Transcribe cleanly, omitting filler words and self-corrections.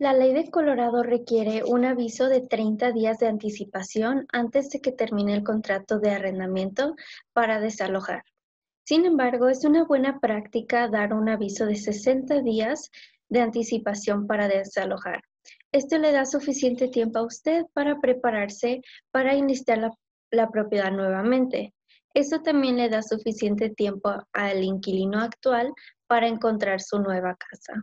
La ley de Colorado requiere un aviso de 30 días de anticipación antes de que termine el contrato de arrendamiento para desalojar. Sin embargo, es una buena práctica dar un aviso de 60 días de anticipación para desalojar. Esto le da suficiente tiempo a usted para prepararse para iniciar la propiedad nuevamente. Esto también le da suficiente tiempo al inquilino actual para encontrar su nueva casa.